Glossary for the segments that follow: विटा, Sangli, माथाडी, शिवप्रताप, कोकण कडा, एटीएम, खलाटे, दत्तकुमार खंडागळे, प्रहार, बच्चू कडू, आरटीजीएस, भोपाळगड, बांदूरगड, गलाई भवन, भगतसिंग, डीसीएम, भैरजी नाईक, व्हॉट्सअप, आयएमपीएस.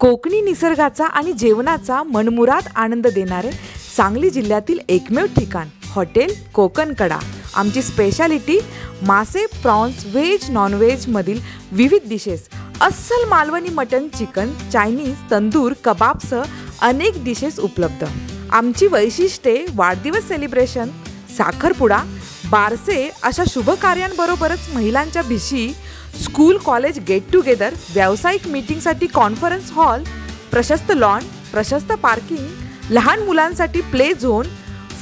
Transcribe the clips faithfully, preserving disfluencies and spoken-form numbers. कोकणी निसर्गाचा आणि जेवणाचा मनमुराद आनंद देणारे सांगली जिल्ह्यातील एकमेव ठिकाण हॉटेल कोकण कडा। आमची स्पेशालिटी मासे, प्रॉन्स, व्हेज, नॉनव्हेज मधील विविध डिशेस, अस्सल Malvani mutton, chicken, Chinese, tandoor, कबाबसह अनेक डिशेस उपलब्ध। आमची वैशिष्ट्ये वाढदिवस सेलिब्रेशन, साखरपुडा, बारसे अशा शुभ कार्यांबरोबरच महिलांच्या भिशी, स्कूल कॉलेज गेट टुगेदर, व्यावसायिक मीटिंगसाठी कॉन्फरन्स हॉल, प्रशस्त लॉन, प्रशस्त पार्किंग, लहान मुलांसाठी प्ले झोन,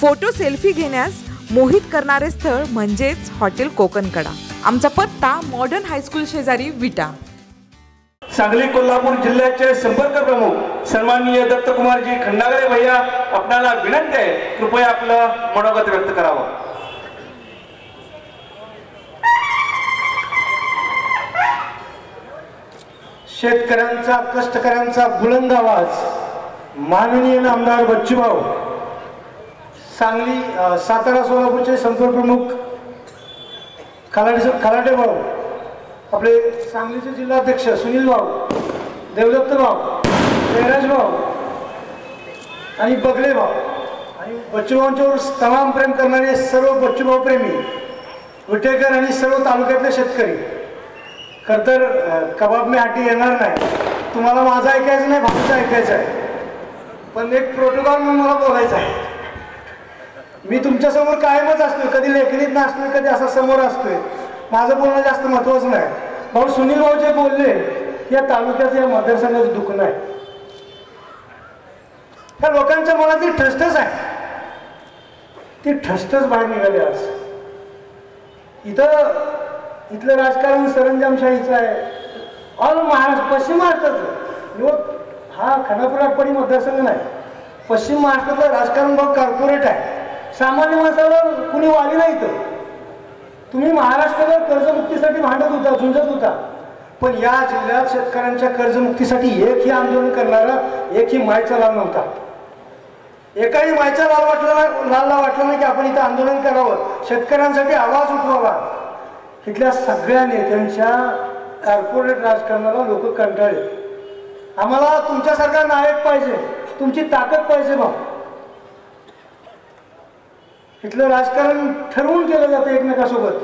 फोटो सेल्फी घेण्यास मोहित करणारे स्थळ म्हणजेच हॉटेल कोकण कडा। आमचा पत्ता मॉडर्न हायस्कूल शेजारी विटा। सांगली कोल्हापूर जिल्ह्याचे संपर्क प्रमुख सन्माननीय दत्तकुमार जी खंडागळे भैया, आपणाला विनंती आहे कृपया आपलं मनोगत व्यक्त करावं। शेतकऱ्यांचा, कष्टकऱ्यांचा बुलंद आवाज माननीय आमदार बच्चूभाऊ, सांगली सातारा सोलापूरचे संपर्क प्रमुख खलाटे खलाटे भाऊ, आपले सांगलीचे जिल्हाध्यक्ष सुनील भाऊ, देवदत्त भाऊ, जयराज भाऊ आणि बगळे भाऊ आणि बच्चूभाऊंच्यावर तमाम प्रेम करणारे सर्व बच्चूभाऊ प्रेमी विटेकर आणि सर्व तालुक्यातले शेतकरी। खरतर कबाब में हाटी येणार नाही, तुम्हाला माझं ऐकायचं नाही, भाऊचं ऐकायचं आहे, पण एक प्रोटोकॉल म्हणून मला बोलायचं आहे। मी तुमच्यासमोर कायमच असतो, कधी लेखणीत नसतो, कधी असा समोर असतोय। माझं बोलणं जास्त महत्त्वाचं नाही। भाऊ सुनील भाऊ जे बोलले या तालुक्याचं, या मतदारसंघाचं दुखणं आहे, त्या लोकांच्या मनातली ठसठस आहे, ती ठसठस बाहेर निघाली। आज इथं इथलं राजकारण सरंजामशाहीचं आहे, ऑल महाराष्ट्र पश्चिम महाराष्ट्राचं। युवक हा खानापुराटपाडी मतदारसंघ नाही, पश्चिम महाराष्ट्रातलं राजकारण भाग कॉर्पोरेट आहे, सामान्य माणसाला कुणी वाली नाही। तर तुम्ही महाराष्ट्राला कर्जमुक्तीसाठी भांडत होता, झुंजत होता, पण या जिल्ह्यात शेतकऱ्यांच्या कर्जमुक्तीसाठी एकही आंदोलन करणारा, एकही मायचा लाल नव्हता, एकाही मायचा लाल वाटला लालला वाटलं नाही की आपण इथं आंदोलन करावं, शेतकऱ्यांसाठी आवाज उठवावा। इथल्या सगळ्या नेत्यांच्या कॉर्पोरेट राजकारणाला लोक कंटाळले। आम्हाला तुमच्यासारखा नायक पाहिजे, तुमची ताकद पाहिजे भाऊ। इथलं राजकारण ठरवून केलं जातं एकमेकासोबत,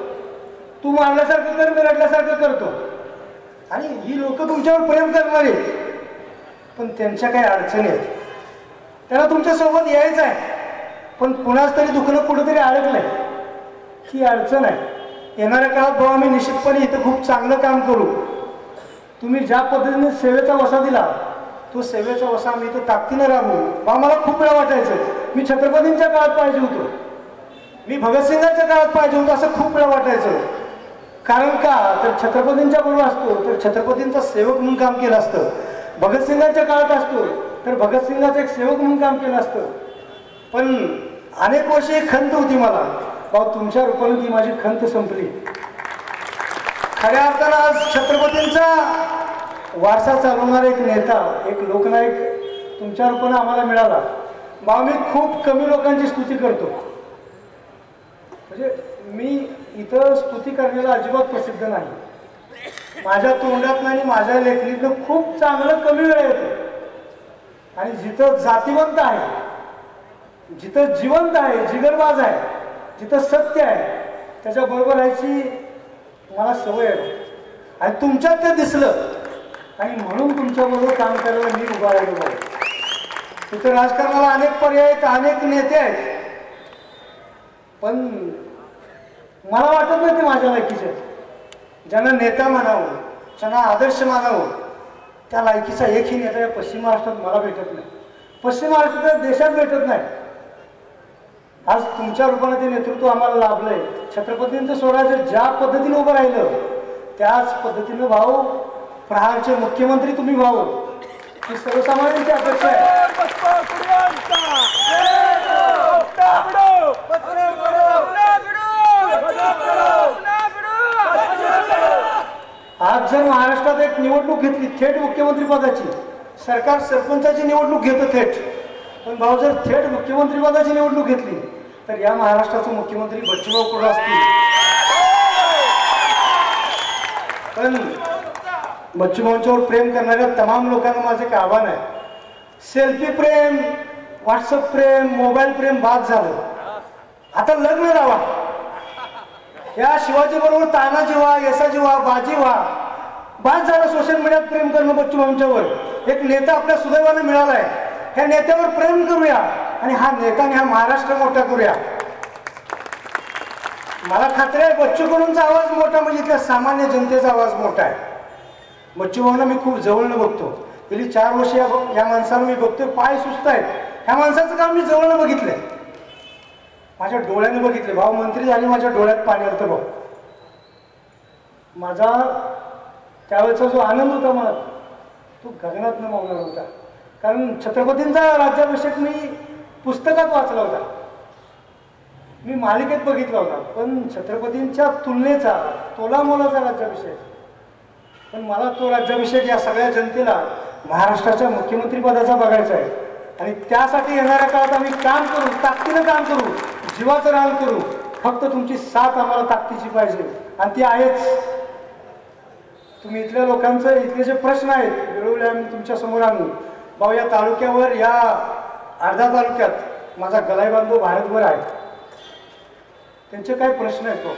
तू मारल्यासारखं कर, मी रडल्यासारखं करतो, आणि ही लोक तुमच्यावर प्रेम करणारी, पण त्यांच्या काही अडचणी आहेत, त्यांना तुमच्यासोबत यायचं आहे, पण कुणाच तरी दुखणं कुठंतरी अडकलंय, ही अडचण आहे। येणाऱ्या काळात भाऊ आम्ही निश्चितपणे इथं खूप चांगलं काम करू। तुम्ही ज्या पद्धतीने सेवेचा वसा दिला, तो सेवेचा वसा आम्ही इथं ताकदीनं राबवू। भाऊ मला खूप वेळा वाटायचं मी छत्रपतींच्या काळात पाहिजे होतो, मी भगतसिंगांच्या काळात पाहिजे होतो, असं खूप वेळा वाटायचं। कारण का तर छत्रपतींच्या बरोबर असतो तर छत्रपतींचा सेवक म्हणून काम केलं असतं, भगतसिंगांच्या काळात असतो तर भगतसिंगाचं एक सेवक म्हणून काम केलं असतं। पण अनेक वर्षे एक खंत होती मला, भाऊ तुमच्या रूपाने ती माझी खंत संपली। खऱ्या अर्थानं आज छत्रपतींचा वारसा चालवणारा एक नेता, एक लोकनायक तुमच्या रूपाने आम्हाला मिळाला। भाऊ मी खूप कमी लोकांची स्तुती करतो, म्हणजे मी इथं स्तुती करण्याला अजिबात प्रसिद्ध नाही, माझ्या तोंडातून आणि माझ्या लेखणीतनं खूप चांगलं कमी वेळ येतं। आणि जिथं जातीवंत आहे, जिथं जिवंत आहे, जिगरबाज आहे, जिथं सत्य आहे त्याच्याबरोबर राहायची मला सवय आहे, आणि तुमच्यात ते दिसलं आणि म्हणून तुमच्याबरोबर काम करायला मी उभा राहिलो। तिथं राजकारणाला अनेक पर्याय आहेत, अनेक नेते आहेत, पण मला वाटत नाही ते माझ्या लायकीचे। ज्यांना नेता मानावं, ज्यांना आदर्श मानावं, त्या लायकीचा एकही नेता या पश्चिम महाराष्ट्रात मला भेटत नाही, पश्चिम महाराष्ट्रात देशात भेटत नाही। आज तुमच्या रूपाने ते नेतृत्व आम्हाला लाभलं आहे। छत्रपतींचं स्वराज्य ज्या पद्धतीने उभं राहिलं त्याच पद्धतीनं भाऊ प्रहारचे मुख्यमंत्री तुम्ही व्हावं, ही सर्वसामान्यांची अपेक्षा आहे। आज जर महाराष्ट्रात एक निवडणूक घेतली थेट मुख्यमंत्री पदाची, सरकार सरपंचाची निवडणूक घेतं थेट, पण भाऊ जर थेट मुख्यमंत्री पदाची निवडणूक घेतली तर या महाराष्ट्राचा मुख्यमंत्री बच्चूभाऊ कडू असतील। पण मच्छीमांच्यावर प्रेम करणाऱ्या तमाम लोकांना माझे एक आव्हान आहे। सेल्फी प्रेम, व्हॉट्सअप प्रेम, मोबाईल प्रेम बाद झालं, आता लग्न लावा। या शिवाजी बरोबर तानाजी व्हा, येसाजी व्हा, बाजी व्हा, बाद झालं सोशल मीडियात प्रेम करणं। मच्छीमांच्यावर एक नेता आपल्या सुदैवाने मिळाला आहे, ह्या नेत्यावर प्रेम करूया आणि हा नेता आणि हा महाराष्ट्र मोठा करूया। मला खात्री आहे बच्चू कडूंचा आवाज मोठा म्हणजे इथल्या सामान्य जनतेचा आवाज मोठा आहे। बच्चू भाऊंना मी खूप जवळनं बघतो, गेली चार वर्ष या या माणसाला मी बघतोय, पाय सुस्त आहेत। ह्या माणसाचं काम मी जवळनं बघितलंय, माझ्या डोळ्याने बघितलं। भाऊ मंत्री झाले माझ्या डोळ्यात पाणी आलं भाऊ। माझा त्यावेळचा जो आनंद होता मला तो गगनात न मावणार होता, कारण छत्रपतींचा राज्याभिषेक मी पुस्तकात वाचला होता, मी मालिकेत बघितला होता, पण छत्रपतींच्या तुलनेचा तोलामोलाचा राज्याभिषेक। पण मला तो राज्याभिषेक या सगळ्या जनतेला महाराष्ट्राच्या मुख्यमंत्रीपदाचा बघायचा आहे आणि त्यासाठी येणाऱ्या काळात आम्ही काम करू, ताकदीने काम करू, जीवाचं रान करू। फक्त तुमची साथ आम्हाला ताकदीची पाहिजे आणि ती आहेच। तुम्ही इथल्या लोकांचं इथले जे प्रश्न आहेत वेळोवेळी आम्ही तुमच्या समोर आणू। भाऊ या तालुक्यावर या अर्धा तालुक्यात माझा गलाई बांधव भारतभर आहे, त्यांचे काय प्रश्न आहेत भाऊ।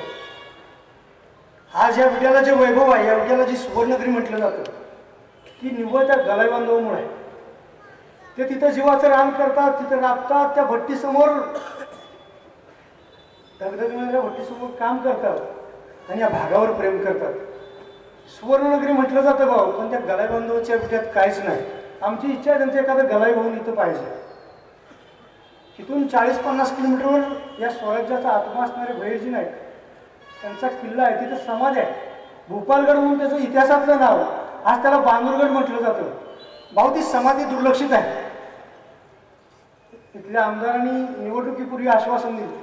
आज या विद्याला जे वैभव आहे, या विद्याला जी सुवर्णगिरी म्हटलं जातं, ती निव्वळ त्या गलाई बांधवामुळे आहे। ते तिथं जीवाचं रान करतात, तिथं राबतात, त्या भट्टीसमोर धगधगणाऱ्या भट्टीसमोर काम करतात आणि या भागावर प्रेम करतात। सुवर्णनगरी म्हटलं जातं भाऊ, पण त्या गलाई बांधवाच्या विद्यात काहीच नाही। आमची इच्छा आहे त्यांचं एखादं गलाई बांधव इथं पाहिजे। इथून चाळीस पन्नास किलोमीटरवर या स्वराज्याचा आत्मा असणारे भैरजी नाईक, त्यांचा किल्ला आहे, तिथं समाधी आहे। भोपाळगड म्हणून त्याचं इतिहासातलं नाव, आज त्याला बांदूरगड म्हटलं जातं। भाऊ ती समाधी दुर्लक्षित आहे। तिथल्या आमदारांनी निवडणुकीपूर्वी आश्वासन दिलं,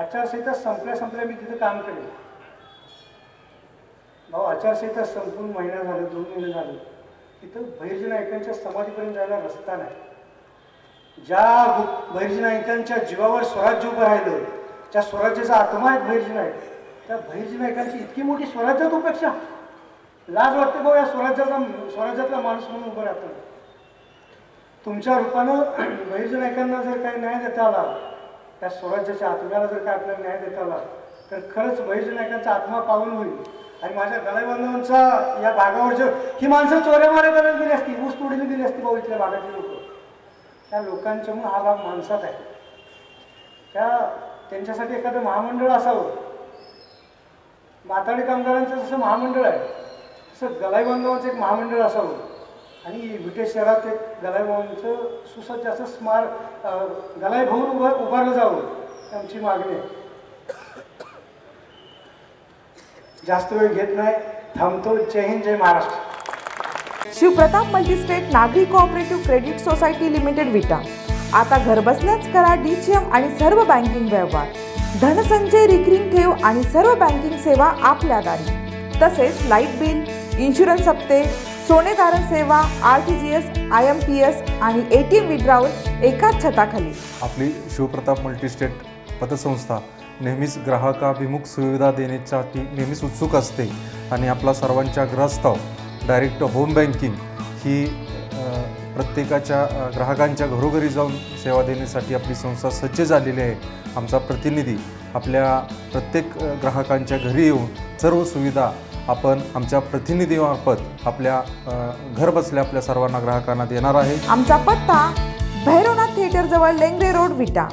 आचारसंहिता संपल्या संपल्या मी तिथं काम केलं। भाऊ आचारसंहिता संपून महिना झालं, दोन महिने झालं, तिथं भैरजी नाईकांच्या समाधीपर्यंत जायला रस्ता नाही। ज्या भैरजी नाईकांच्या जीवावर स्वराज्य उभं राहिलं, ज्या स्वराज्याचा आत्मा आहेत भैरजी नाईक, त्या भैरजी नाईकांची इतकी मोठी स्वराज्यात उपेक्षा, लाज वाटते भाऊ या स्वराज्याचा स्वराज्यातला माणूस म्हणून उभं राहतो। तुमच्या रूपानं भैरजी नाईकांना जर काही न्याय देता आला, त्या स्वराज्याच्या आत्म्याला जर काय आपल्याला न्याय देता आला, तर खरंच भैरजी नाईकांचा आत्मा पावन होईल। आणि माझ्या गलाई बांधवांचा या भागावर जर ही माणसं चोऱ्या माऱ्या करायला गेली असती, ऊस तोडीला गेली असती भाऊ इथल्या भागातली लोक, त्या लोकांच्या म्हणून हा लाभ माणसात आहे। त्या त्यांच्यासाठी एखादं महामंडळ असावं। माथाडी कामगारांचं जसं महामंडळ आहे, तसं गलाई बांधवांचं एक महामंडळ असावं आणि ब्रिटिश शहरात एक गलाई बांधवांचं सुसज्ज असं स्मारक गलाई भवन उभं उभारलं जावं, आमची मागणी आहे। जास्त वेळ घेत नाही, थांबतो। जय हिंद, जय महाराष्ट्र। शिवप्रताप मल्टीस्टेट नागरी cooperative credit society limited विटा आता घरबसल्याच करा डीसीएम आणि सर्व बँकिंग व्यवहार, धनसंचय, रिकरिंग ठेव आणि सर्व बँकिंग सेवा आपल्या दारी। तसेच लाईट बिल, इन्शुरन्स हप्ते, सोने तारण सेवा, आरटीजीएस, आयएमपीएस आणि एटीएम विड्रॉवल एकाच छताखाली। आपली शिवप्रताप मल्टीस्टेट पतसंस्था नेहमीच ग्राहकाभिमुख सुविधा देण्यासाठी नेहमीच उत्सुक असते आणि आपला सर्वांच्या ग्रस्ताव डायरेक्ट होम बँकिंग ही प्रत्येकाच्या ग्राहकांच्या घरोघरी जाऊन सेवा देण्यासाठी आपली संस्था सज्ज झालेली आहे। आमचा प्रतिनिधी आपल्या प्रत्येक ग्राहकांच्या घरी येऊन सर्व सुविधा आपण आमच्या प्रतिनिधीमार्फत आपल्या घरबसल्या आपल्या सर्वांना ग्राहकांना देणार आहे। आमचा पत्ता भैरवनाथ थिएटर जवळ लेंगरे रोड विटा।